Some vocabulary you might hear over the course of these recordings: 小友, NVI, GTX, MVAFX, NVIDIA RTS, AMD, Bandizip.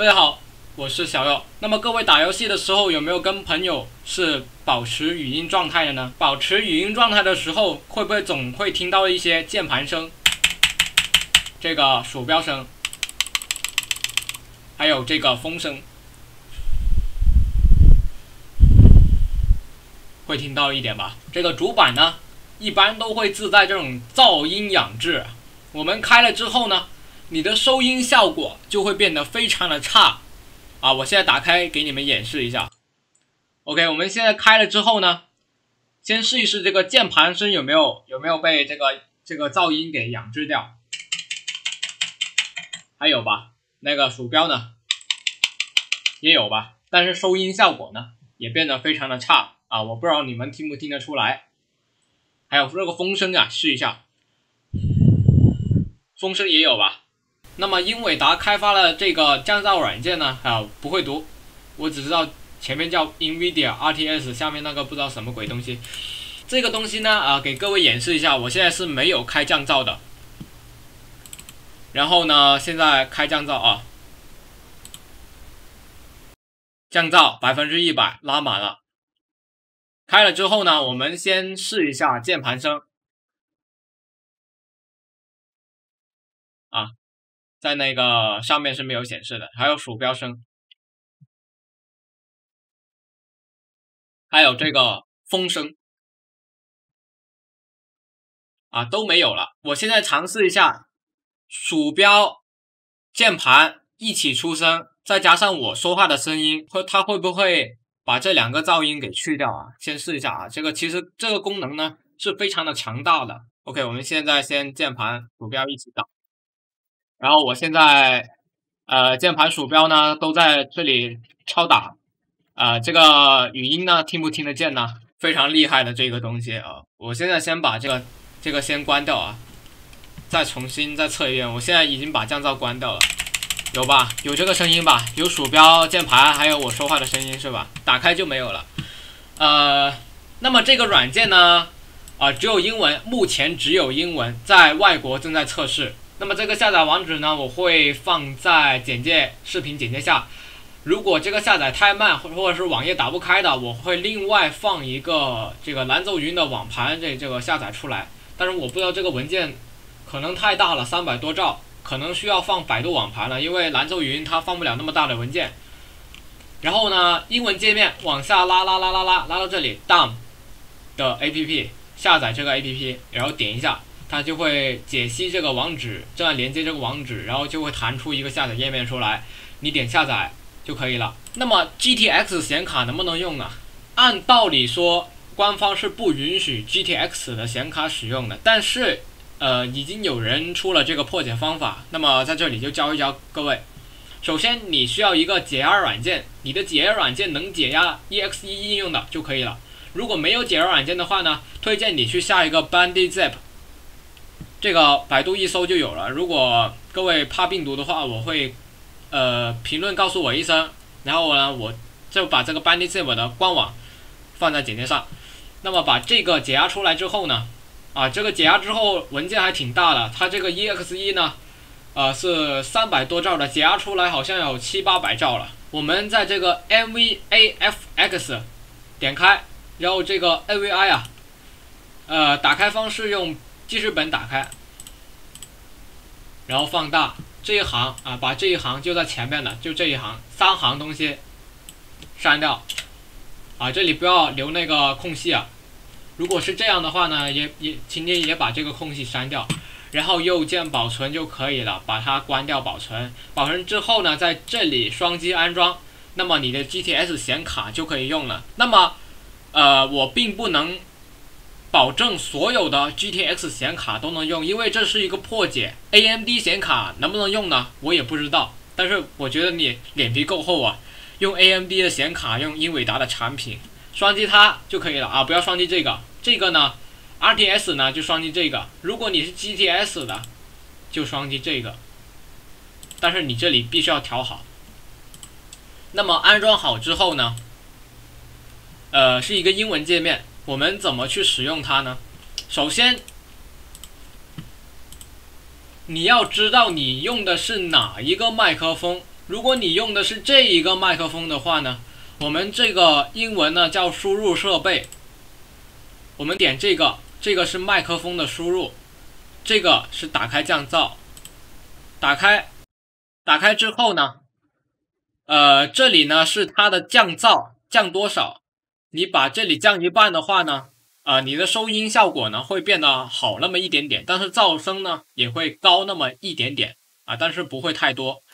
大家好，我是小友。那么各位打游戏的时候有没有跟朋友是保持语音状态的呢？保持语音状态的时候，会不会总会听到一些键盘声、这个鼠标声，还有这个风声，会听到一点吧？这个主板呢，一般都会自带这种噪音养制。我们开了之后呢，你的收音效果就会变得非常的差啊！我现在打开给你们演示一下。OK， 我们现在开了之后呢，先试一试这个键盘声有没有被这个噪音给养制掉，还有吧，那个鼠标呢也有吧，但是收音效果呢也变得非常的差啊！我不知道你们听不听得出来。还有这个风声啊，试一下，风声也有吧。那么英伟达开发了这个降噪软件呢，不会读，我只知道前面叫 NVIDIA RTS， 下面那个不知道什么鬼东西。这个东西呢，给各位演示一下，我现在是没有开降噪的。然后呢，现在开降噪啊，降噪 100% 拉满了。开了之后呢，我们先试一下键盘声啊。在那个上面是没有显示的，还有鼠标声，还有这个风声啊都没有了。我现在尝试一下，鼠标、键盘一起出声，再加上我说话的声音，它会不会把这两个噪音给去掉啊？先试一下啊，这个其实这个功能呢是非常的强大的。OK， 我们现在先键盘、鼠标一起打。然后我现在，键盘、鼠标呢都在这里敲打，这个语音呢听不听得见呢？非常厉害的这个东西啊！我现在先把这个先关掉啊，再重新再测一遍。我现在已经把降噪关掉了，有吧？有这个声音吧？有鼠标、键盘，还有我说话的声音是吧？打开就没有了。那么这个软件呢，只有英文，目前只有英文，在外国正在测试。那么这个下载网址呢，我会放在视频简介下。如果这个下载太慢，或者是网页打不开的，我会另外放一个这个蓝鲸云的网盘这个下载出来。但是我不知道这个文件可能太大了，300多兆，可能需要放百度网盘了，因为蓝鲸云它放不了那么大的文件。然后呢，英文界面往下拉到这里 ，down 的 APP 下载这个 APP， 然后点一下。它就会解析这个网址，这样连接这个网址，然后就会弹出一个下载页面出来，你点下载就可以了。那么 GTX 显卡能不能用呢？按道理说，官方是不允许 GTX 的显卡使用的，但是已经有人出了这个破解方法。那么在这里就教一教各位。首先你需要一个解压软件，你的解压软件能解压 EXE 应用的就可以了。如果没有解压软件的话呢，推荐你去下一个 Bandizip。这个百度一搜就有了。如果各位怕病毒的话，我会评论告诉我一声，然后呢，我就把这个 Bandizip 的官网放在简介上。那么把这个解压出来之后呢，这个解压之后文件还挺大的，它这个 EXE 呢，是300多兆的，解压出来好像有700-800兆了。我们在这个 MVAFX 点开，然后这个 NVI 打开方式用。记事本打开，然后放大这一行啊，把这一行就在前面的，就这一行3行东西删掉啊，这里不要留那个空隙啊。如果是这样的话呢，请你也把这个空隙删掉，然后右键保存就可以了，把它关掉保存。保存之后呢，在这里双击安装，那么你的 GTX 显卡就可以用了。那么，我并不能。保证所有的 GTX 显卡都能用，因为这是一个破解。AMD 显卡能不能用呢？我也不知道。但是我觉得你脸皮够厚啊，用 AMD 的显卡，用英伟达的产品，双击它就可以了啊！不要双击这个，这个呢 ，RTS 呢就双击这个。如果你是 GTX 的，就双击这个。但是你这里必须要调好。那么安装好之后呢，是一个英文界面。我们怎么去使用它呢？首先，你要知道你用的是哪一个麦克风，如果你用的是这一个麦克风的话呢，我们这个英文呢叫输入设备，我们点这个，这个是麦克风的输入，这个是打开降噪，打开之后呢，这里呢是它的降噪，降多少？你把这里降一半的话呢，你的收音效果呢会变得好那么一点点，但是噪声呢也会高那么一点点啊，但是不会太多。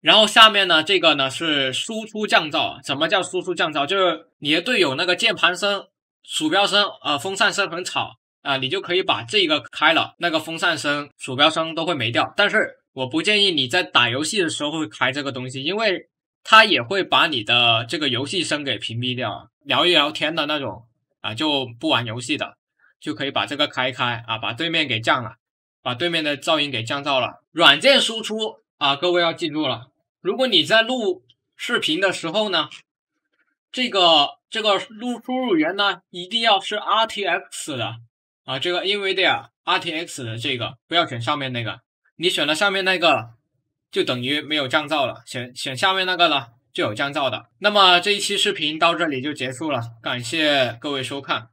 然后下面呢，这个呢是输出降噪。什么叫输出降噪？就是你的队友那个键盘声、鼠标声、风扇声很吵啊，你就可以把这个开了，那个风扇声、鼠标声都会没掉。但是我不建议你在打游戏的时候会开这个东西，因为它也会把你的这个游戏声给屏蔽掉。聊一聊天的那种啊，就不玩游戏的，就可以把这个开一开啊，把对面给降了，把对面的噪音给降噪了。软件输出啊，各位要记住了。如果你在录视频的时候呢，这个输入源呢，一定要是 RTX 的啊，这个 NVIDIA RTX 的这个，不要选上面那个。你选了上面那个，就等于没有降噪了；选下面那个了，就有降噪的。那么这一期视频到这里就结束了，感谢各位收看。